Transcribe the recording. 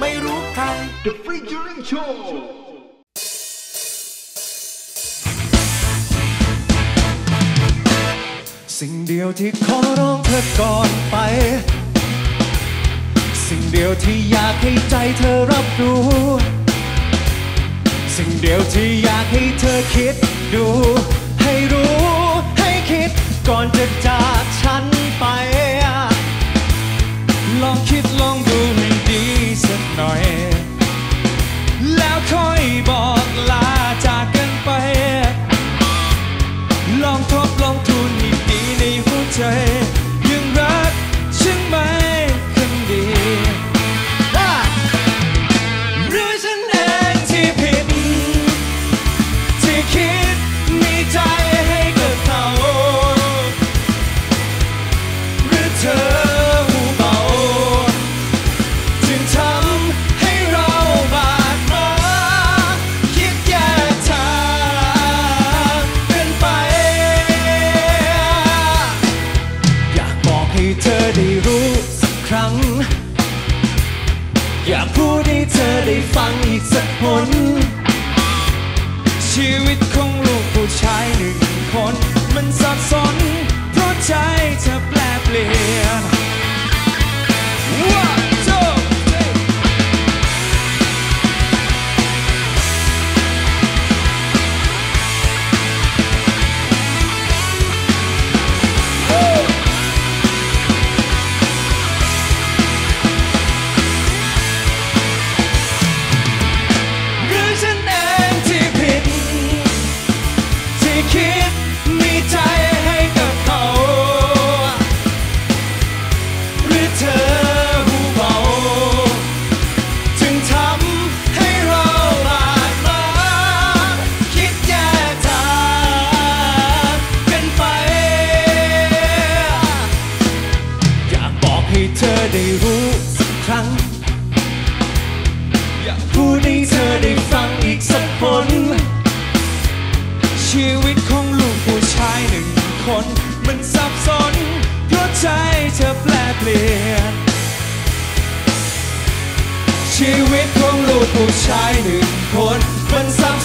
ไม่รู้ใคร The Featuring Showสิ่งเดียวที่ขอร้องเธอก่อนไปสิ่งเดียวที่อยากให้ใจเธอรับรู้สิ่งเดียวที่อยากให้เธอคิดดูให้รู้ให้คิดก่อนจะจากฉันไปลองคิดลองดูให้ดีสักหน่อยแล้วค่อยบอกลาจากกันไปลองทบลองทูลให้ดีในหัวใจยังรักฉันไหมคนดีหรือฉันเองที่ผิดที่คิดมีใจให้กับเขาหรือเธออยากพูดให้เธอได้ฟังอีกสักคนชีวิตของลูกผู้ชายหนึ่งคนมันสับสนเพราะใจเธอแปลเปลี่ยนคิดมีใจให้กับเขาหรือเธอหูเบาจึงทำให้เราบาดหมางคิดแยกทางกันไปอยากบอกให้เธอได้รู้สักครั้งอยากพูดให้เธอได้ฟังอีกสักคนชีวิตของลูกผู้ชายหนึ่งคนมันสับสนเพราะใจเธอแปลเปลี่ยนชีวิตของลูกผู้ชายหนึ่งคนมันสับ